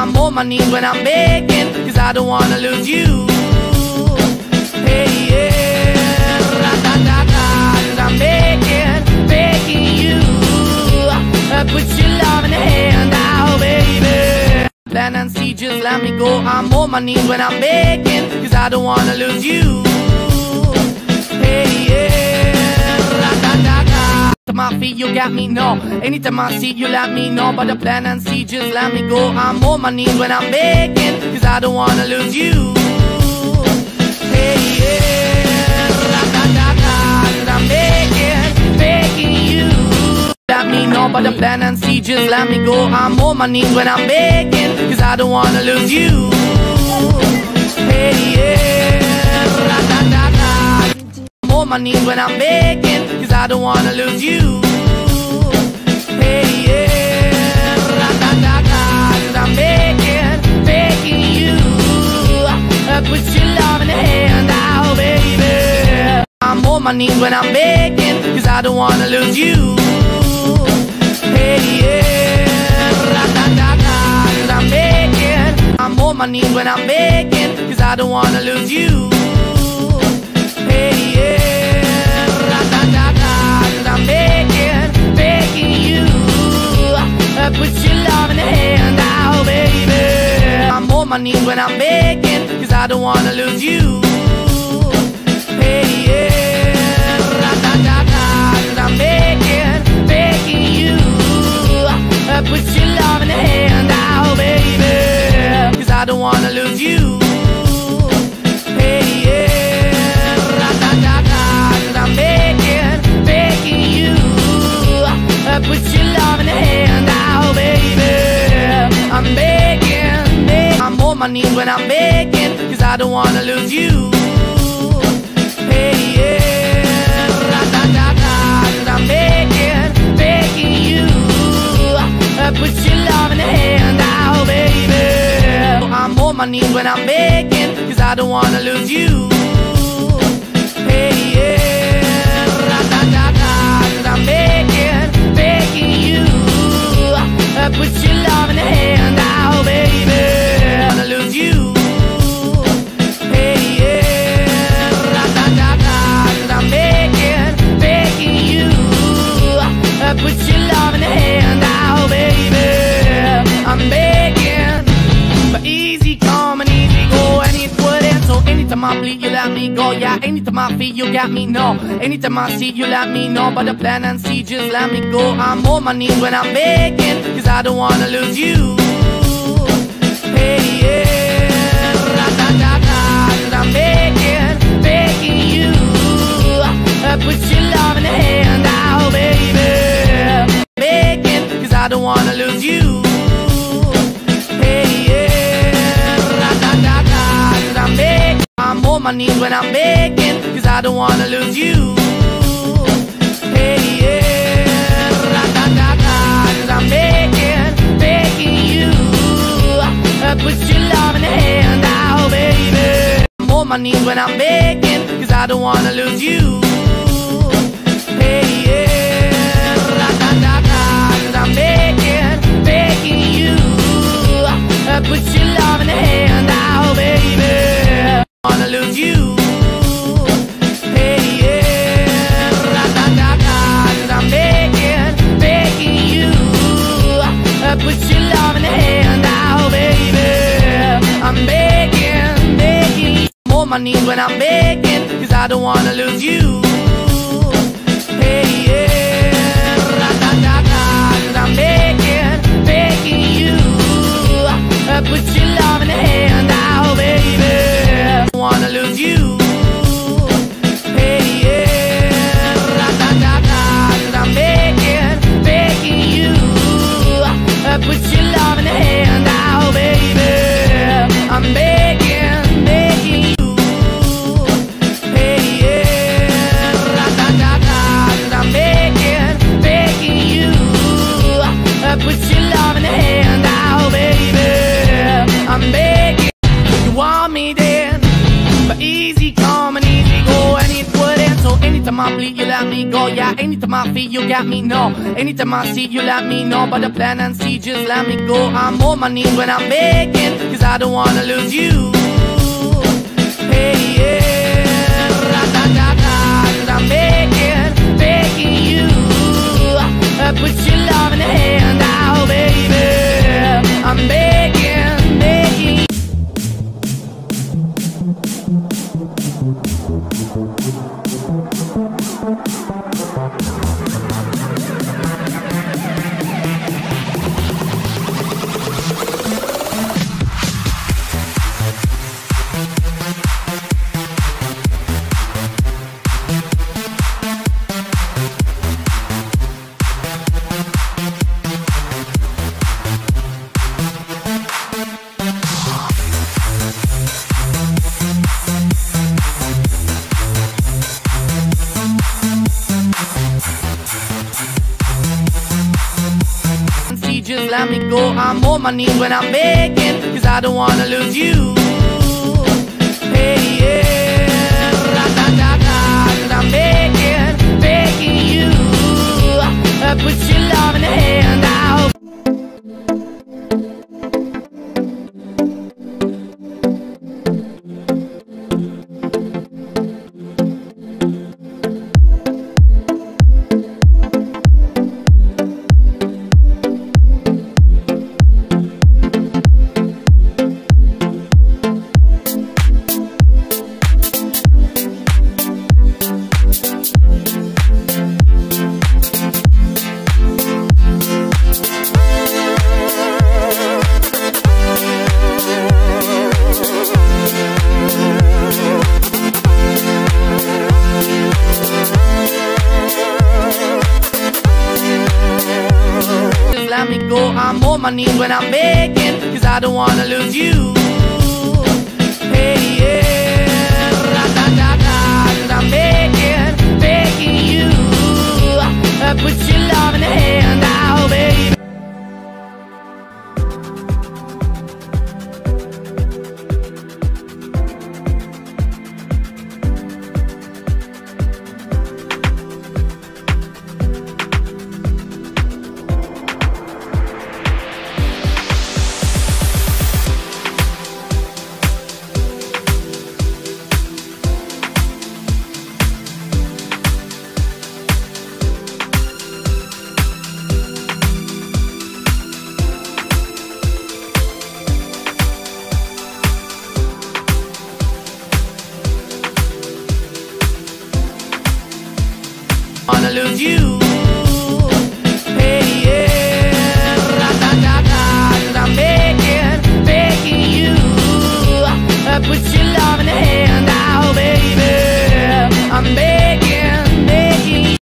I'm on my knees when I'm begging, 'cause I don't wanna lose you. Hey, yeah, ra-da-da-da, 'cause I'm begging, begging you. Put your love in the hand now, oh, baby. Plan and see, just let me go. I'm on my knees when I'm begging, 'cause I don't wanna lose you. Hey, yeah, ra-da-da-da. My feet, you got me, no. Anytime I see you, let me know. But the plan and see, just let me go. I'm on my knees when I'm begging, 'cause I don't wanna lose you. Hey, yeah, ra-da-da-da, 'cause I'm begging, begging you. Let me know, but the plan and see, just let me go. I'm on my knees when I'm begging, 'cause I don't wanna lose you. Hey, yeah, ra-da-da-da. I'm on my knees when I'm begging, 'cause I don't wanna lose you. Hey, yeah, ra-da-da-da, 'cause I'm begging, begging you. Put your love in the hand now, oh, baby. I'm on my knees when I'm begging, 'cause I don't wanna lose you. Hey, yeah, ra-da-da-da, 'cause I'm begging. I'm on my knees when I'm begging, 'cause I don't wanna lose you. Hey, yeah, ra-da-da-da, 'cause I'm begging, begging you. Put your love in the hand now, oh, baby. I'm on my knees when I'm begging, 'cause I don't wanna lose you. Hey, yeah, ra-da-da-da, 'cause I'm begging, begging you. Put your love in the hand now, oh, baby. 'Cause I don't wanna lose you. Hey, yeah, begging, begging you. Put your love in the hand now, oh, baby. I'm begging, begging. I'm on my knees when I'm begging, 'cause I don't wanna lose you. Hey, yeah, ra-da-da-da, 'cause I'm begging, begging you. Put your love in the hand now, oh, baby. I'm on my knees when I'm begging, 'cause I don't wanna lose you. Hey, yeah, begging, begging you. Put your love in the hand now, oh, baby. I wanna lose you. Hey, yeah, ra-da-da-da, 'cause I'm begging, begging you. Put your love in the hand now, oh, baby. I'm begging, but easy come and easy go, and it wouldn't. So anytime I bleed, you let me go. Yeah, anytime I feel, you got me, no. Anytime I see, you let me know. But the plan and see, just let me go. I'm on my knees when I'm begging, 'cause I don't wanna lose you. Hey, yeah, ra-da-da-da, 'cause I'm begging, begging you. Put your love in the hand now, oh, baby. Begging, 'cause I don't wanna lose you. Hey, yeah, ra-da-da-da, 'cause I'm begging. I'm on my knees when I'm begging, 'cause I don't wanna lose you. Hey, yeah, ra-da-da-da, 'cause I'm begging, begging you. Put your love in the hand now, oh, baby. I'm on my knees when I'm begging, 'cause I don't wanna lose you. Hey, yeah, ra-da-da-da, 'cause I'm begging, begging you. Put your love in the hand now, oh, baby. I wanna lose you. Hey, yeah, ra-da-da-da, 'cause I'm begging, begging you. Put your love in the hand now, oh, baby. I'm begging, begging. I'm on my knees when I'm begging, 'cause I don't wanna lose you. Hey, yeah, ra-da-da-da, 'cause I'm begging, begging you. Put your love in the hand now, oh, baby. Wanna lose you. Hey, yeah, ra-da-da-da, 'cause I'm begging, begging you. Put your love in the hand now, oh, baby. I'm begging, begging you. Hey, yeah, ra-da-da-da, 'cause I'm begging. Anytime I bleed, you let me go. Yeah, anytime I feel, you got me, no. Anytime I see, you let me know. But the plan and see, just let me go. I'm on my knees when I'm begging, 'cause I don't wanna lose you. Hey, yeah, ra-da-da-da, 'cause I'm begging, begging you. Put your love in the hand now, baby. I'm begging, begging you. Just let me go. I'm on my knees when I'm begging, 'cause I don't wanna lose you. Hey, yeah, ra-da-da-da, 'cause I'm begging, begging you. Put your love in the hand out. I'm on my knees when I'm begging, 'cause I don't wanna lose you. Hey, yeah, ra-da-da-da, 'cause I'm begging, begging you. Put your love in the hand now, baby. Lose you.